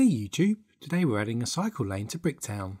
Hey YouTube, today we're adding a cycle lane to Bricktown.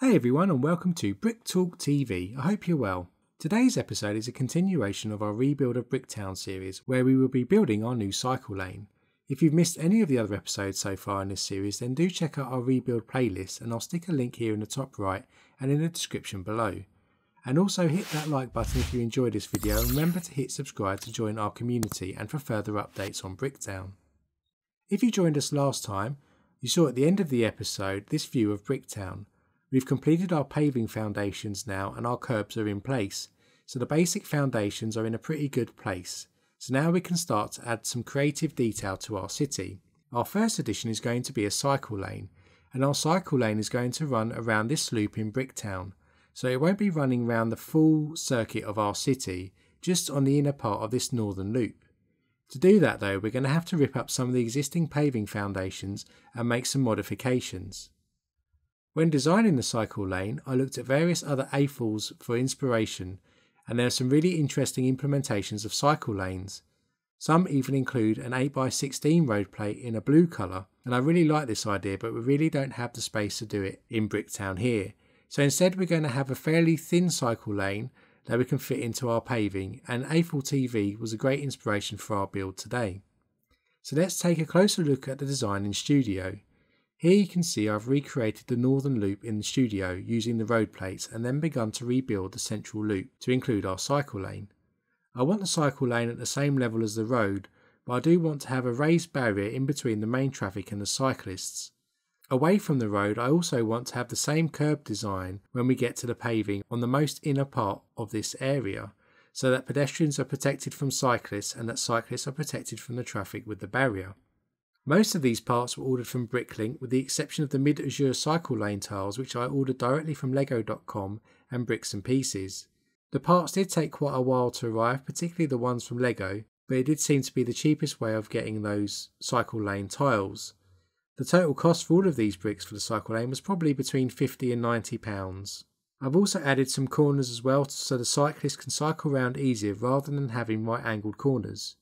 Hey everyone and welcome to Brick Talk TV, I hope you're well. Today's episode is a continuation of our Rebuild of Bricktown series where we will be building our new cycle lane. If you've missed any of the other episodes so far in this series then do check out our Rebuild playlist and I'll stick a link here in the top right and in the description below. And also hit that like button if you enjoyed this video and remember to hit subscribe to join our community and for further updates on Bricktown. If you joined us last time, you saw at the end of the episode this view of Bricktown. We've completed our paving foundations now and our curbs are in place, so the basic foundations are in a pretty good place. So now we can start to add some creative detail to our city. Our first addition is going to be a cycle lane, and our cycle lane is going to run around this loop in Bricktown. So it won't be running round the full circuit of our city, just on the inner part of this northern loop. To do that though, we're going to have to rip up some of the existing paving foundations and make some modifications. When designing the cycle lane, I looked at various other AFOLs for inspiration, and there are some really interesting implementations of cycle lanes. Some even include an 8x16 road plate in a blue colour, and I really like this idea, but we really don't have the space to do it in Bricktown here. So instead we're going to have a fairly thin cycle lane that we can fit into our paving, and A4TV was a great inspiration for our build today. So let's take a closer look at the design in studio. Here you can see I've recreated the northern loop in the studio using the road plates and then begun to rebuild the central loop to include our cycle lane. I want the cycle lane at the same level as the road, but I do want to have a raised barrier in between the main traffic and the cyclists. Away from the road, I also want to have the same curb design when we get to the paving on the most inner part of this area, so that pedestrians are protected from cyclists and that cyclists are protected from the traffic with the barrier. Most of these parts were ordered from Bricklink with the exception of the mid-azure cycle lane tiles which I ordered directly from lego.com and Bricks and Pieces. The parts did take quite a while to arrive, particularly the ones from Lego, but it did seem to be the cheapest way of getting those cycle lane tiles. The total cost for all of these bricks for the cycle lane was probably between £50 and £90. I've also added some corners as well so the cyclists can cycle round easier rather than having right angled corners.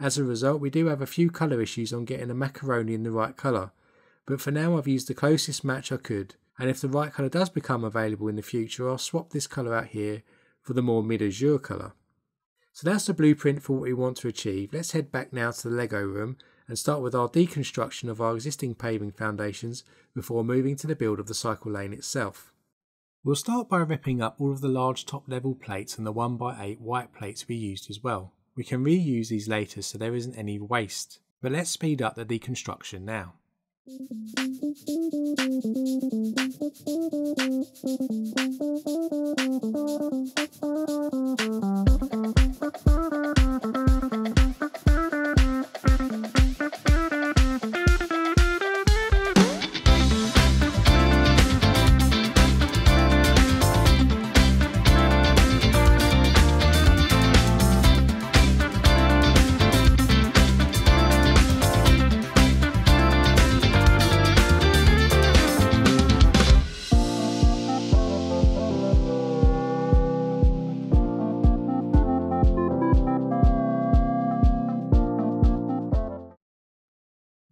As a result we do have a few colour issues on getting a macaroni in the right colour, but for now I've used the closest match I could, and if the right colour does become available in the future I'll swap this colour out here for the more mid-azure colour. So that's the blueprint for what we want to achieve. Let's head back now to the Lego room and start with our deconstruction of our existing paving foundations before moving to the build of the cycle lane itself. We'll start by ripping up all of the large top level plates and the 1x8 white plates we used as well. We can reuse these later so there isn't any waste, but let's speed up the deconstruction now.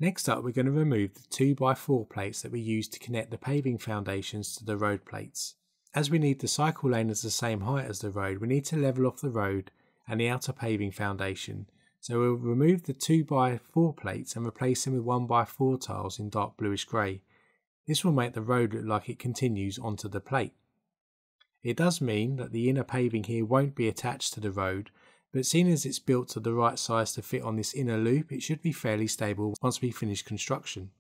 Next up we're going to remove the 2x4 plates that we used to connect the paving foundations to the road plates. As we need the cycle lane as the same height as the road, we need to level off the road and the outer paving foundation, so we'll remove the 2x4 plates and replace them with 1x4 tiles in dark bluish grey. This will make the road look like it continues onto the plate. It does mean that the inner paving here won't be attached to the road, but seeing as it's built to the right size to fit on this inner loop, it should be fairly stable once we finish construction.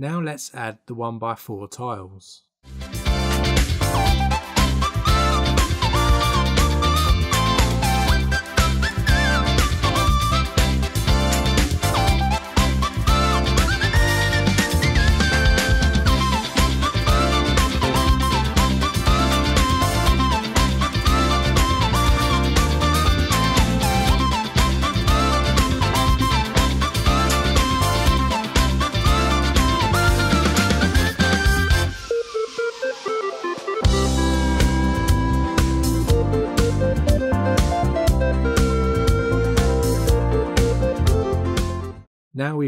Now let's add the 1x4 tiles.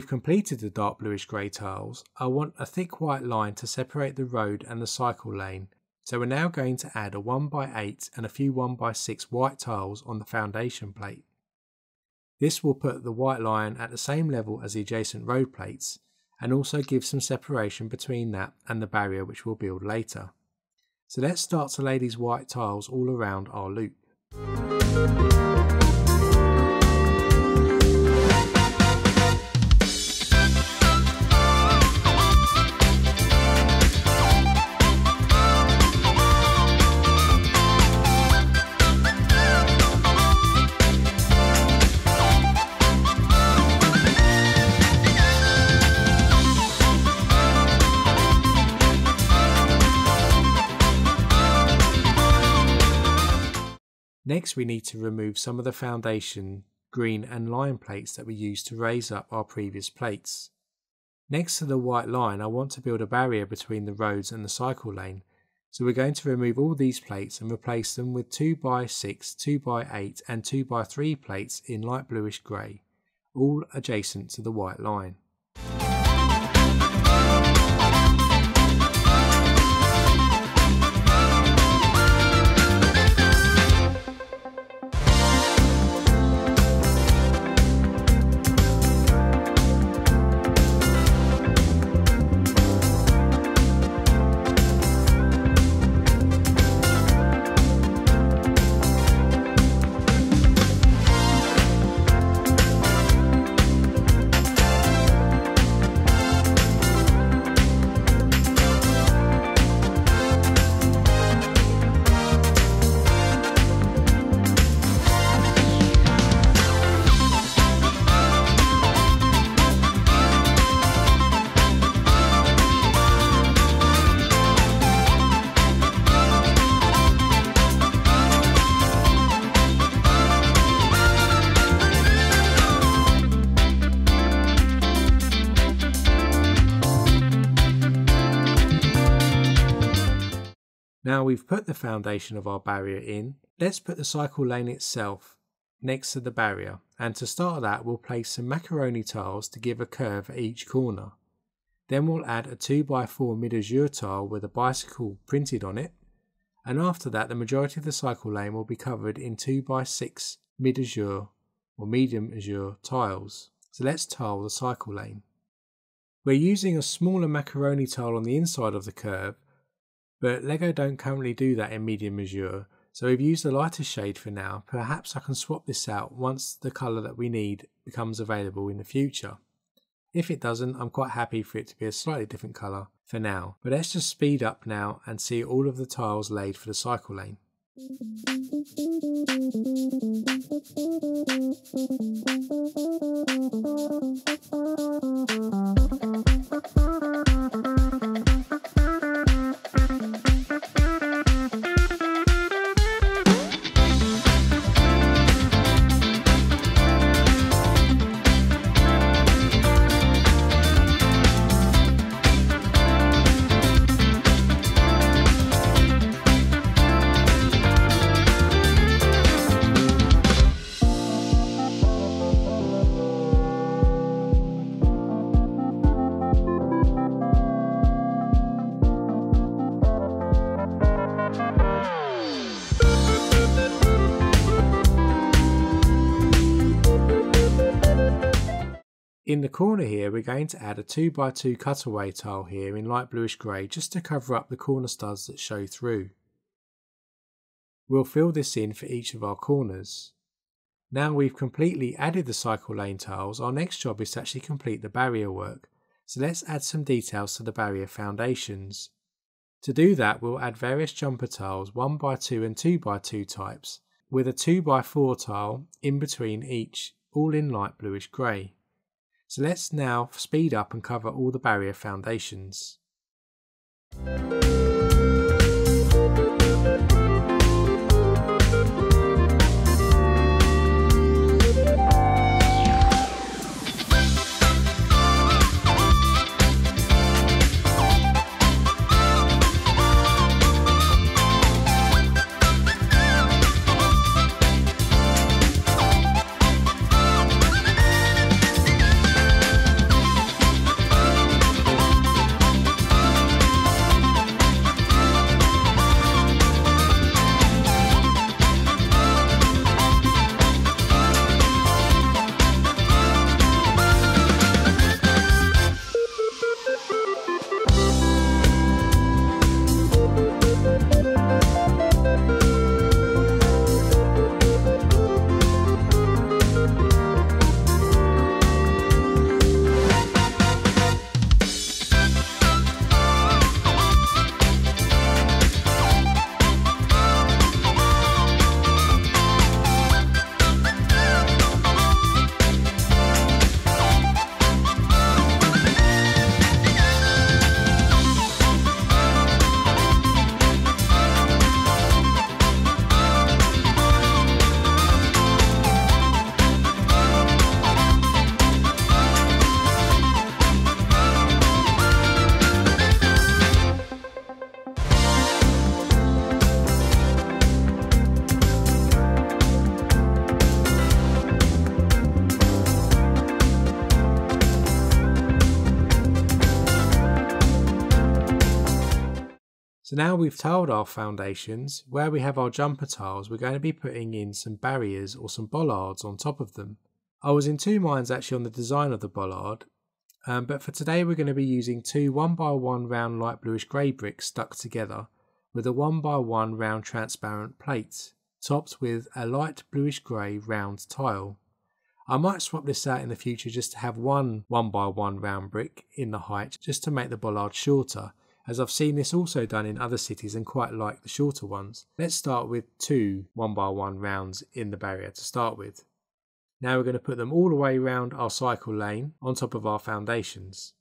we've completed the dark bluish grey tiles, I want a thick white line to separate the road and the cycle lane, so we're now going to add a 1x8 and a few 1x6 white tiles on the foundation plate. This will put the white line at the same level as the adjacent road plates, and also give some separation between that and the barrier which we'll build later. So let's start to lay these white tiles all around our loop. Next, we need to remove some of the foundation, green and line plates that we used to raise up our previous plates. Next to the white line, I want to build a barrier between the roads and the cycle lane, so we're going to remove all these plates and replace them with 2x6, 2x8 and 2x3 plates in light bluish grey, all adjacent to the white line. Now we've put the foundation of our barrier in, let's put the cycle lane itself next to the barrier, and to start that we'll place some macaroni tiles to give a curve at each corner. Then we'll add a 2x4 mid-azure tile with a bicycle printed on it, and after that the majority of the cycle lane will be covered in 2x6 mid-azure or medium azure tiles. So let's tile the cycle lane. We're using a smaller macaroni tile on the inside of the curve, but LEGO don't currently do that in medium azure, so we've used a lighter shade for now. Perhaps I can swap this out once the colour that we need becomes available in the future. If it doesn't, I'm quite happy for it to be a slightly different colour for now, but let's just speed up now and see all of the tiles laid for the cycle lane. In the corner here we're going to add a 2x2 cutaway tile here in light bluish grey just to cover up the corner studs that show through. We'll fill this in for each of our corners. Now we've completely added the cycle lane tiles, our next job is to actually complete the barrier work, so let's add some details to the barrier foundations. To do that we'll add various jumper tiles 1x2 and 2x2 types with a 2x4 tile in between each, all in light bluish grey. So let's now speed up and cover all the barrier foundations. So now we've tiled our foundations, where we have our jumper tiles, we're going to be putting in some barriers or some bollards on top of them. I was in two minds actually on the design of the bollard, but for today we're going to be using two 1x1 round light bluish grey bricks stuck together with a 1x1 round transparent plate, topped with a light bluish grey round tile. I might swap this out in the future just to have one 1x1 round brick in the height just to make the bollard shorter, as I've seen this also done in other cities and quite like the shorter ones. Let's start with two 1x1 rounds in the barrier to start with. Now we're going to put them all the way around our cycle lane on top of our foundations.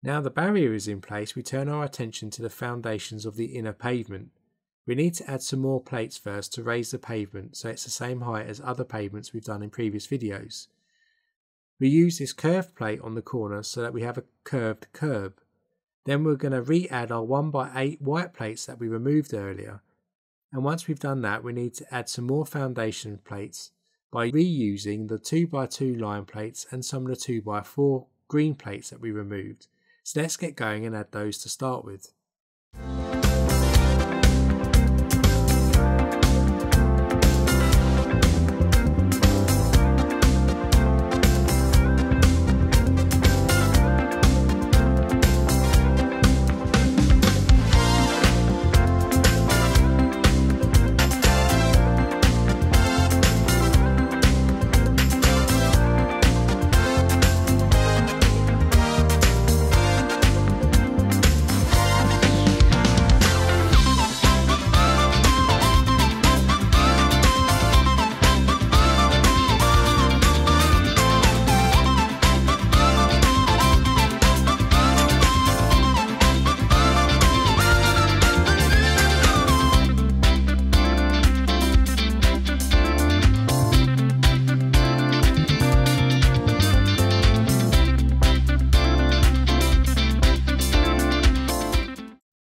Now the barrier is in place, we turn our attention to the foundations of the inner pavement. We need to add some more plates first to raise the pavement so it's the same height as other pavements we've done in previous videos. We use this curved plate on the corner so that we have a curved curb. Then we're going to re-add our 1x8 white plates that we removed earlier. And once we've done that, we need to add some more foundation plates by reusing the 2x2 line plates and some of the 2x4 green plates that we removed. So let's get going and add those to start with.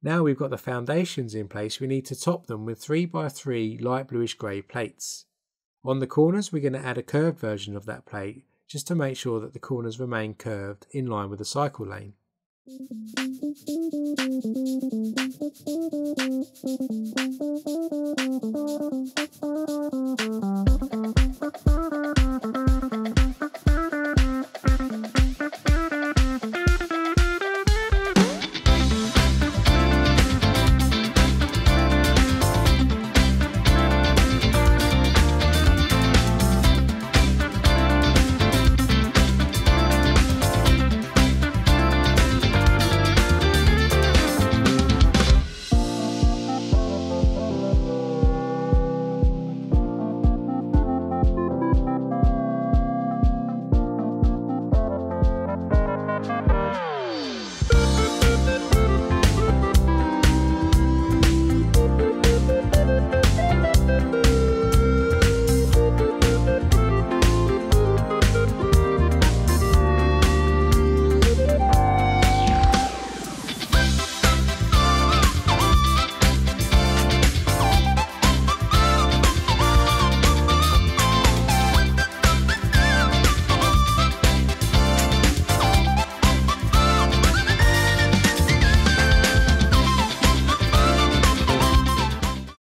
Now we've got the foundations in place, we need to top them with 3x3 light bluish grey plates. On the corners, we're going to add a curved version of that plate just to make sure that the corners remain curved in line with the cycle lane.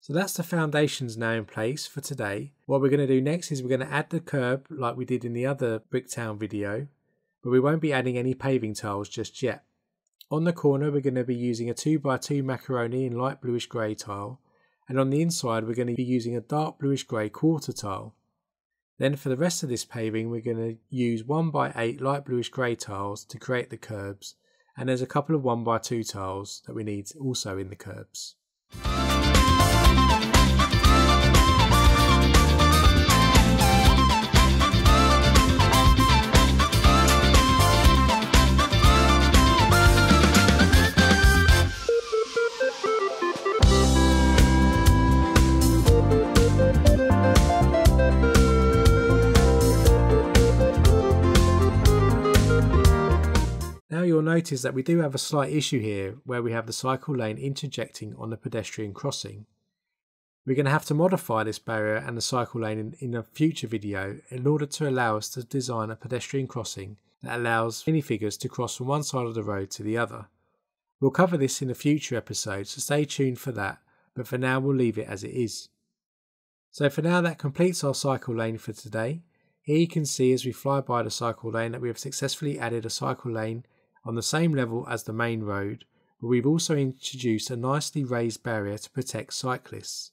So that's the foundations now in place for today. What we're going to do next is we're going to add the curb like we did in the other Bricktown video, but we won't be adding any paving tiles just yet. On the corner we're going to be using a 2x2 macaroni in light bluish grey tile, and on the inside we're going to be using a dark bluish grey quarter tile. Then for the rest of this paving we're going to use 1x8 light bluish grey tiles to create the curbs, and there's a couple of 1x2 tiles that we need also in the curbs. Now you'll notice that we do have a slight issue here where we have the cycle lane interjecting on the pedestrian crossing. We're going to have to modify this barrier and the cycle lane in a future video in order to allow us to design a pedestrian crossing that allows minifigures to cross from one side of the road to the other. We'll cover this in a future episode, so stay tuned for that, but for now we'll leave it as it is. So for now that completes our cycle lane for today. Here you can see as we fly by the cycle lane that we have successfully added a cycle lane on the same level as the main road, but we've also introduced a nicely raised barrier to protect cyclists.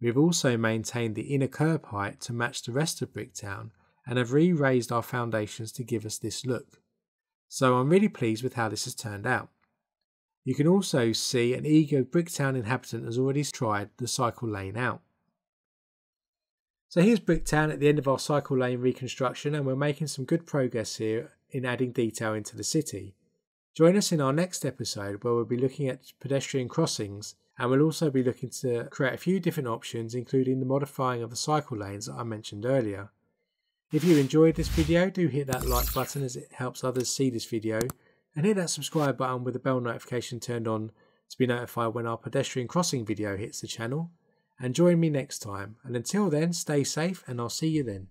We've also maintained the inner curb height to match the rest of Bricktown and have re-raised our foundations to give us this look. So I'm really pleased with how this has turned out. You can also see an eager Bricktown inhabitant has already tried the cycle lane out. So here's Bricktown at the end of our cycle lane reconstruction, and we're making some good progress here in adding detail into the city. Join us in our next episode where we'll be looking at pedestrian crossings, and we'll also be looking to create a few different options including the modifying of the cycle lanes that I mentioned earlier. If you enjoyed this video, do hit that like button as it helps others see this video, and hit that subscribe button with the bell notification turned on to be notified when our pedestrian crossing video hits the channel. And join me next time, and until then, stay safe and I'll see you then.